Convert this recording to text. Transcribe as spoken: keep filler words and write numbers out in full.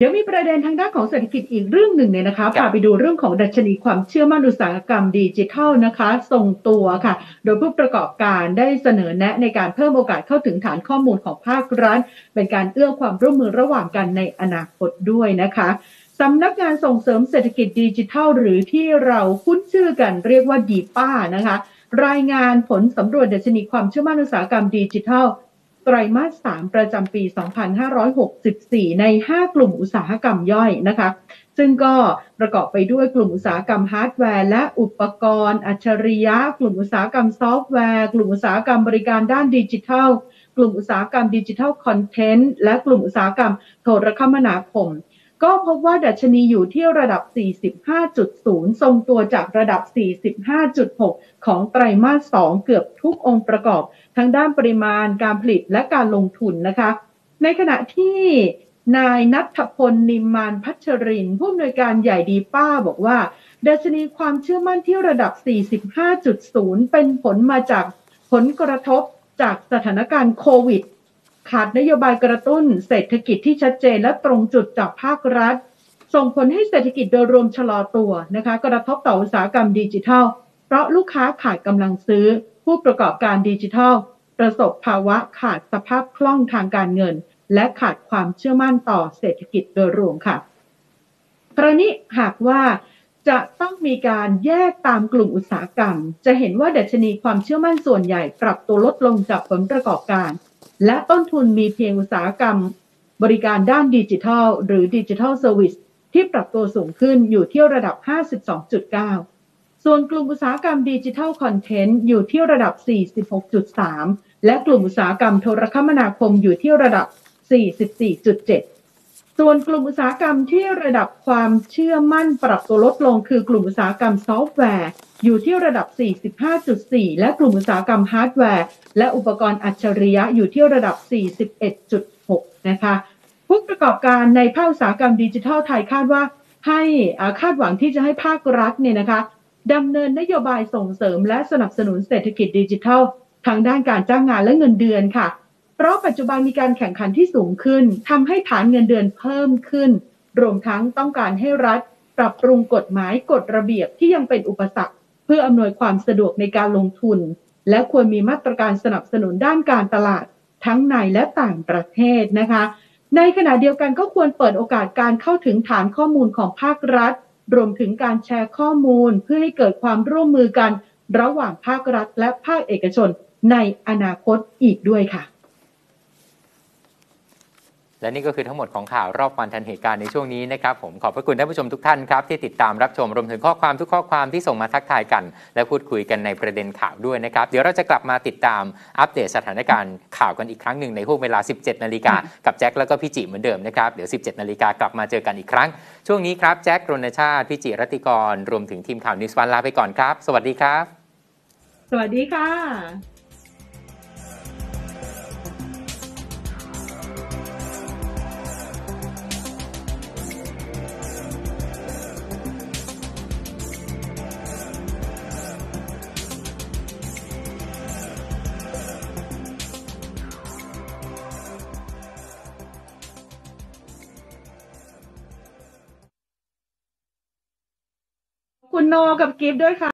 เดี๋ยวมีประเด็นทางด้านของเศรษฐกิจอีกเรื่องหนึ่งเนี่ยนะคะพาไปดูเรื่องของดัชนีความเชื่อมั่นอุตสาหกรรมดิจิทัลนะคะทรงตัวค่ะโดยผู้ประกอบการได้เสนอแนะในการเพิ่มโอกาสเข้าถึงฐานข้อมูลของภาครัฐเป็นการเอื้อความร่วมมือระหว่างกันในอนาคตด้วยนะคะสำนักงานส่งเสริมเศรษฐกิจดิจิทัลหรือที่เราคุ้นชื่อกันเรียกว่าดีป้านะคะรายงานผลสำรวจดัชนีความเชื่อมั่นอุตสาหกรรมดิจิทัลไตรมาส สาม ประจำปี สองพันห้าร้อยหกสิบสี่ ใน ห้ากลุ่มอุตสาหกรรมย่อยนะคะซึ่งก็ประกอบไปด้วยกลุ่มอุตสาหกรรมฮาร์ดแวร์และอุปกรณ์อัจฉริยะกลุ่มอุตสาหกรรมซอฟต์แวร์กลุ่มอุตสาหกรรมบริการด้านดิจิทัลกลุ่มอุตสาหกรรมดิจิทัลคอนเทนต์และกลุ่มอุตสาหกรรมโทรคมนาคมก็พบว่าดัชนีอยู่ที่ระดับ สี่สิบห้าจุดศูนย์ ทรงตัวจากระดับ สี่สิบห้าจุดหก ของไตรมาส สอง เกือบทุกองค์ประกอบทั้งด้านปริมาณการผลิตและการลงทุนนะคะในขณะที่นายณัฐพล นิมมานพัชรินทร์ผู้อำนวยการใหญ่ดีป้าบอกว่าดัชนีความเชื่อมั่นที่ระดับ สี่สิบห้าจุดศูนย์ เป็นผลมาจากผลกระทบจากสถานการณ์โควิดขาดนโยบายกระตุ้นเศรษฐกิจที่ชัดเจนและตรงจุดจากภาครัฐส่งผลให้เศรษฐกิจโดยรวมชะลอตัวนะคะกระทบต่ออุตสาหกรรมดิจิทัลเพราะลูกค้าขาดกำลังซื้อผู้ประกอบการดิจิทัลประสบภาวะขาดสภาพคล่องทางการเงินและขาดความเชื่อมั่นต่อเศรษฐกิจโดยรวมค่ะกรณีหากว่าจะต้องมีการแยกตามกลุ่มอุตสาหกรรมจะเห็นว่าดัชนีความเชื่อมั่นส่วนใหญ่ปรับตัวลดลงจากผลประกอบการและต้นทุนมีเพียงอุตสาหกรรมบริการด้านดิจิทัลหรือดิจิทัลเซอร์วิสที่ปรับตัวสูงขึ้นอยู่ที่ระดับ ห้าสิบสองจุดเก้า ส่วนกลุ่มอุตสาหกรรมดิจิทัลคอนเทนต์อยู่ที่ระดับ สี่สิบหกจุดสาม และกลุ่มอุตสาหกรรมโทรคมนาคมอยู่ที่ระดับ สี่สิบสี่จุดเจ็ด ส่วนกลุ่มอุตสาหกรรมที่ระดับความเชื่อมั่นปรับตัวลดลงคือกลุ่มอุตสาหกรรมซอฟต์แวร์อยู่ที่ระดับ สี่สิบห้าจุดสี่ และกลุ่มอุตสาหกรรมฮาร์ดแวร์และอุปกรณ์อัจฉริยะอยู่ที่ระดับ สี่สิบเอ็ดจุดหก นะคะผู้ประกอบการในภาคอุตสาหกรรมดิจิทัลไทยคาดว่าให้คาดหวังที่จะให้ภาครัฐเนี่ยนะคะดำเนินนโยบายส่งเสริมและสนับสนุนเศรษฐกิจดิจิทัลทางด้านการจ้างงานและเงินเดือนค่ะเพราะปัจจุบันมีการแข่งขันที่สูงขึ้นทำให้ฐานเงินเดือนเพิ่มขึ้นรวมทั้งต้องการให้รัฐปรับปรุงกฎหมายกฎระเบียบที่ยังเป็นอุปสรรคเพื่ออำนวยความสะดวกในการลงทุนและควรมีมาตรการสนับสนุนด้านการตลาดทั้งในและต่างประเทศนะคะในขณะเดียวกันก็ควรเปิดโอกาสการเข้าถึงฐานข้อมูลของภาครัฐรวมถึงการแชร์ข้อมูลเพื่อให้เกิดความร่วมมือกันระหว่างภาครัฐและภาคเอกชนในอนาคตอีกด้วยค่ะและนี่ก็คือทั้งหมดของข่าวรอบวันทันเหตุการณ์ในช่วงนี้นะครับผมขอบพระคุณท่านผู้ชมทุกท่านครับที่ติดตามรับชมรวมถึงข้อความทุกข้อความที่ส่งมาทักทายกันและพูดคุยกันในประเด็นข่าวด้วยนะครับเดี๋ยวเราจะกลับมาติดตามอัปเดตสถานการณ์ข่าวกันอีกครั้งหนึ่งในช่วงเวลา สิบเจ็ด นาฬิกากับแจ็คแล้วก็พี่จิเหมือนเดิมนะครับเดี๋ยว สิบเจ็ด นาฬิกากลับมาเจอกันอีกครั้งช่วงนี้ครับแจ็ครณชาติพี่จิรัตติกรรวมถึงทีมข่าวนิวส์วันลาไปก่อนครับสวัสดีครับสวัสดีค่ะคุณโนกับกิฟต์ด้วยค่ะ